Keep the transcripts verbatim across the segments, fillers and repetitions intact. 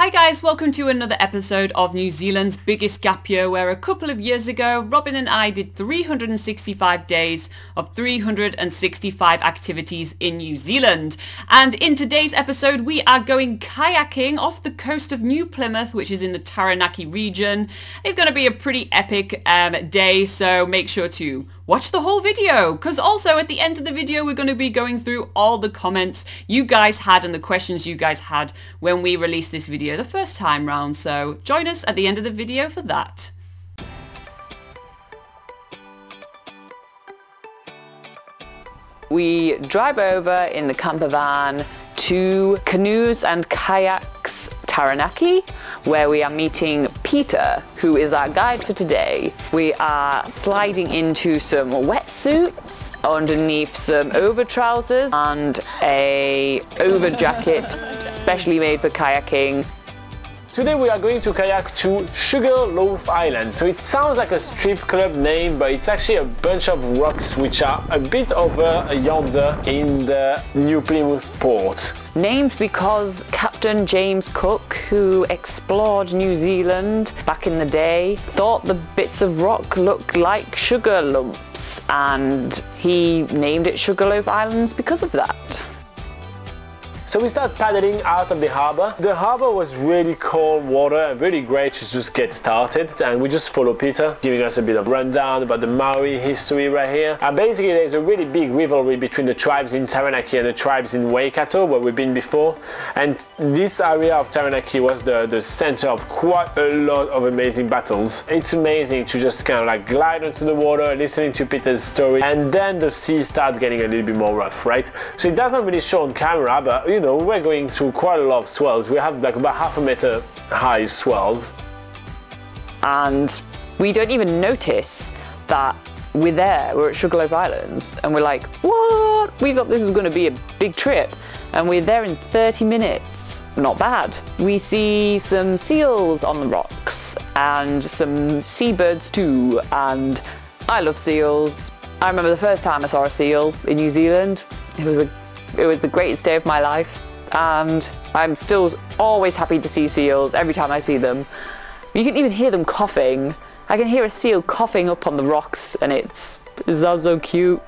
Hi guys, welcome to another episode of New Zealand's biggest gap year, where a couple of years ago Robin and I did three hundred sixty-five days of three hundred sixty-five activities in New Zealand. And in today's episode we are going kayaking off the coast of New Plymouth, which is in the Taranaki region. It's going to be a pretty epic um, day, so make sure to watch the whole video, because also at the end of the video we're going to be going through all the comments you guys had and the questions you guys had when we released this video the first time round, so join us at the end of the video for that. We drive over in the camper van to Canoes and Kayaks Taranaki, where we are meeting Peter, who is our guide for today. We are sliding into some wetsuits underneath some over trousers and a over jacket specially made for kayaking. Today we are going to kayak to Sugar Loaf Island. So it sounds like a strip club name, but it's actually a bunch of rocks which are a bit over yonder in the New Plymouth port. Named because Captain James Cook, who explored New Zealand back in the day, thought the bits of rock looked like sugar lumps, and he named it Sugar Loaf Islands because of that. So we start paddling out of the harbour. The harbour was really cold water and really great to just get started, and we just follow Peter giving us a bit of rundown about the Maori history right here. And basically there's a really big rivalry between the tribes in Taranaki and the tribes in Waikato, where we've been before, and this area of Taranaki was the, the centre of quite a lot of amazing battles. It's amazing to just kind of like glide onto the water listening to Peter's story, and then the sea starts getting a little bit more rough, right? So it doesn't really show on camera, but you You know, we're going through quite a lot of swells. We have like about half a meter high swells. And we don't even notice that we're there, we're at Sugar Loaf Islands, and we're like, what? We thought this was gonna be a big trip, and we're there in thirty minutes. Not bad. We see some seals on the rocks and some seabirds too, and I love seals. I remember the first time I saw a seal in New Zealand. It was a It was the greatest day of my life, and I'm still always happy to see seals every time I see them. You can even hear them coughing. I can hear a seal coughing up on the rocks, and it's so, so cute.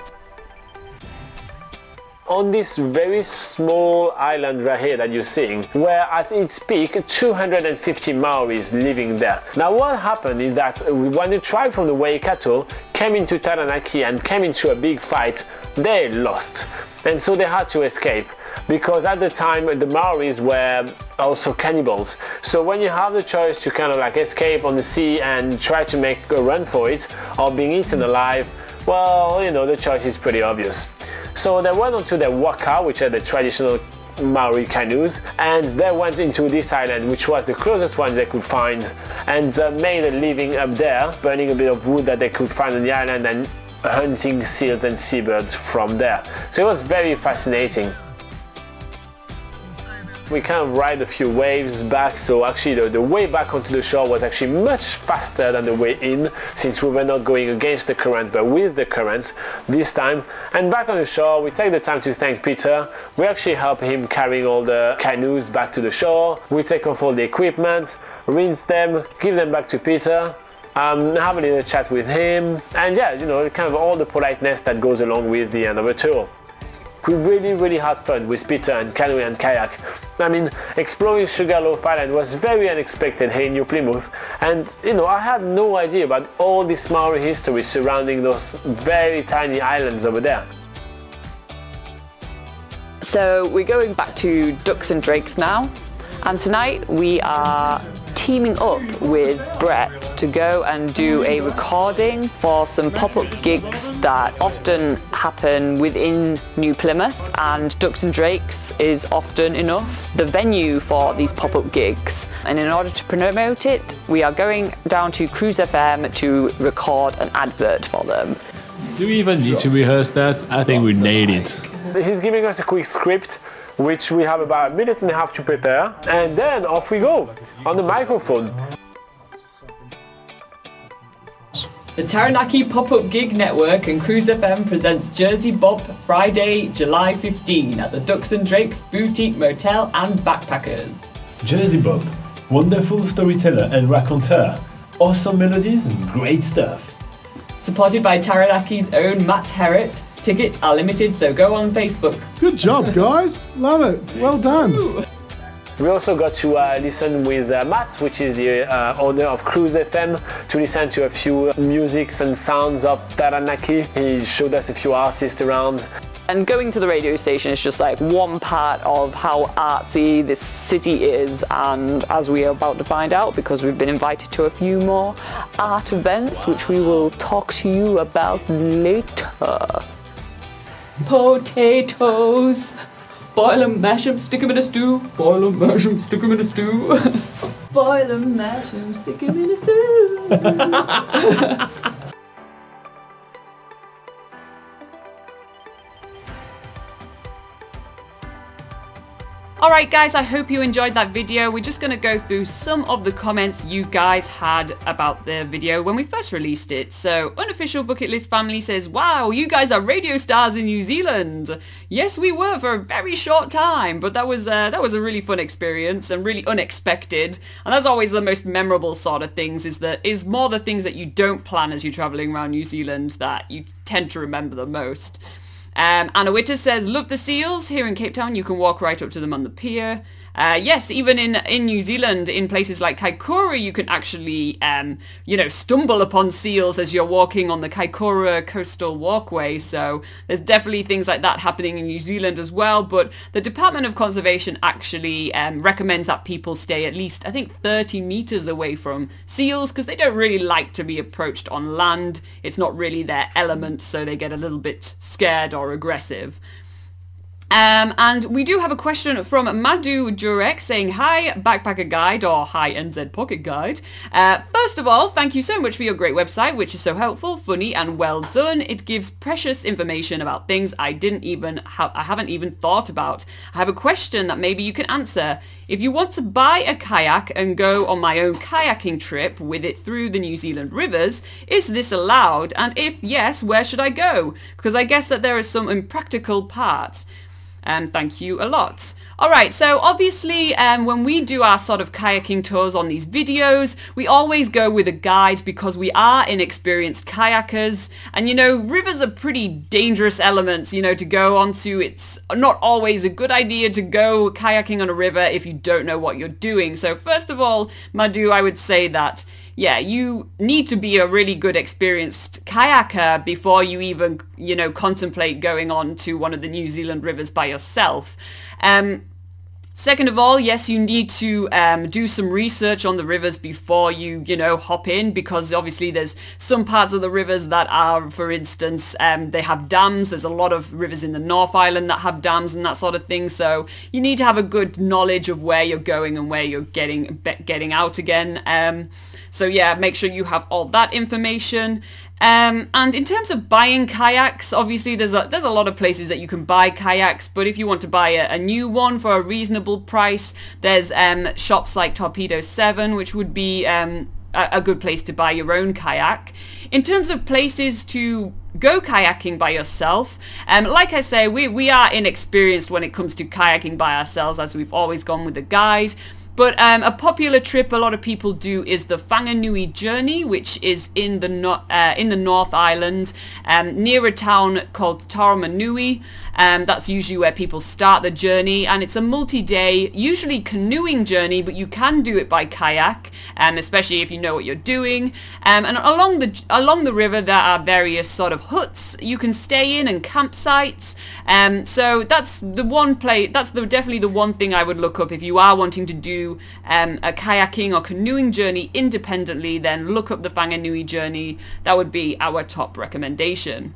On this very small island right here that you're seeing, where at its peak two hundred fifty Maoris living there. Now what happened is that when the tribe from the Waikato came into Taranaki and came into a big fight, they lost, and so they had to escape, because at the time the Maoris were also cannibals. So when you have the choice to kind of like escape on the sea and try to make a run for it, or being eaten alive, well, you know, the choice is pretty obvious. So they went onto the waka, which are the traditional Maori canoes, and they went into this island, which was the closest one they could find, and uh, made a living up there, burning a bit of wood that they could find on the island and hunting seals and seabirds from there. So it was very fascinating. We kind of ride a few waves back, so actually the, the way back onto the shore was actually much faster than the way in, since we were not going against the current but with the current this time. And back on the shore we take the time to thank Peter. We actually help him carrying all the canoes back to the shore. We take off all the equipment, rinse them, give them back to Peter, um, have a little chat with him, and yeah, you know, kind of all the politeness that goes along with the end of a tour. We really, really had fun with Peter and canoe and kayak. I mean, exploring Sugar Loaf Island was very unexpected here in New Plymouth, and you know, I had no idea about all this Maori history surrounding those very tiny islands over there. So we're going back to Ducks and Drakes now, and tonight we are teaming up with Brett to go and do a recording for some pop-up gigs that often happen within New Plymouth, and Ducks and Drakes is often enough the venue for these pop-up gigs. And in order to promote it, we are going down to Cruise F M to record an advert for them. Do we even need to rehearse that? I think we nailed it. He's giving us a quick script, which we have about a minute and a half to prepare, and then off we go on the microphone. The Taranaki Pop-Up Gig Network and Cruise F M presents Jersey Bob Friday, July fifteenth at the Ducks and Drakes Boutique Motel and Backpackers. Jersey Bob, wonderful storyteller and raconteur, awesome melodies and great stuff. Supported by Taranaki's own Matt Herrett, tickets are limited, so go on Facebook. Good job, guys. Love it. Well done. Ooh. We also got to uh, listen with uh, Matt, which is the uh, owner of Cruise F M, to listen to a few musics and sounds of Taranaki. He showed us a few artists around. And going to the radio station is just like one part of how artsy this city is, and as we are about to find out, because we've been invited to a few more art events, which we will talk to you about later. Potatoes! Boil and mash them, stick them in a stew. Boil and mash them, stick them in a stew. Boil and mash them, stick them in a stew. Alright guys, I hope you enjoyed that video. We're just going to go through some of the comments you guys had about the video when we first released it. So, Unofficial Bucket List Family says, wow, you guys are radio stars in New Zealand. Yes, we were for a very short time, but that was, uh, that was a really fun experience and really unexpected. And that's always the most memorable sort of things, is, that, is more the things that you don't plan as you're travelling around New Zealand that you tend to remember the most. Um, Anawita says, love the seals. Here in Cape Town, you can walk right up to them on the pier. Uh, yes, even in, in New Zealand, in places like Kaikoura, you can actually, um, you know, stumble upon seals as you're walking on the Kaikoura coastal walkway. So there's definitely things like that happening in New Zealand as well. But the Department of Conservation actually um, recommends that people stay at least, I think, thirty meters away from seals, because they don't really like to be approached on land. It's not really their element, so they get a little bit scared or aggressive. Um, and we do have a question from Madhu Jurek saying, hi Backpacker Guide, or hi N Z Pocket Guide. Uh, first of all, thank you so much for your great website, which is so helpful, funny and well done. It gives precious information about things I didn't even have, I haven't even thought about. I have a question that maybe you can answer. If you want to buy a kayak and go on my own kayaking trip with it through the New Zealand rivers, is this allowed? And if yes, where should I go? Because I guess that there are some impractical parts. Um, thank you a lot. Alright, so obviously um, when we do our sort of kayaking tours on these videos, we always go with a guide because we are inexperienced kayakers, and you know, rivers are pretty dangerous elements, you know, to go onto. It's not always a good idea to go kayaking on a river if you don't know what you're doing. So first of all, Madhu, I would say that yeah, you need to be a really good experienced kayaker before you even, you know, contemplate going on to one of the New Zealand rivers by yourself. Um, Second of all, yes, you need to um, do some research on the rivers before you, you know, hop in, because obviously there's some parts of the rivers that are, for instance, um, they have dams. There's a lot of rivers in the North Island that have dams and that sort of thing. So you need to have a good knowledge of where you're going and where you're getting getting out again. Um, so yeah, make sure you have all that information. Um, and in terms of buying kayaks, obviously there's a, there's a lot of places that you can buy kayaks, but if you want to buy a, a new one for a reasonable price, there's um, shops like Torpedo seven, which would be um, a, a good place to buy your own kayak. In terms of places to go kayaking by yourself, um, like I say, we, we are inexperienced when it comes to kayaking by ourselves, as we've always gone with a guide. But um, a popular trip a lot of people do is the Whanganui journey, which is in the no uh, in the North Island, um, near a town called Taranaki. Um, that's usually where people start the journey, and it's a multi-day, usually canoeing journey, but you can do it by kayak, um, especially if you know what you're doing. Um, and along the along the river, there are various sort of huts you can stay in and campsites. Um, so that's the one play. That's the, definitely the one thing I would look up if you are wanting to do Um, a kayaking or canoeing journey independently. Then look up the Whanganui journey. That would be our top recommendation.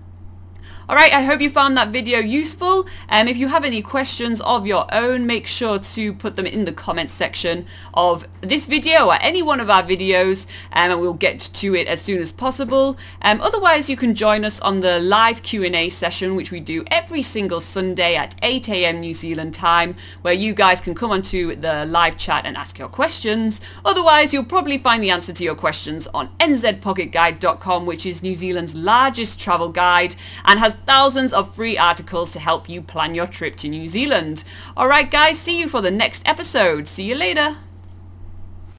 Alright, I hope you found that video useful, and um, if you have any questions of your own, make sure to put them in the comments section of this video or any one of our videos, um, and we'll get to it as soon as possible. Um, otherwise, you can join us on the live Q and A session, which we do every single Sunday at eight A M New Zealand time, where you guys can come onto the live chat and ask your questions. Otherwise, you'll probably find the answer to your questions on N Z pocket guide dot com, which is New Zealand's largest travel guide and has has thousands of free articles to help you plan your trip to New Zealand. Alright guys, see you for the next episode. See you later.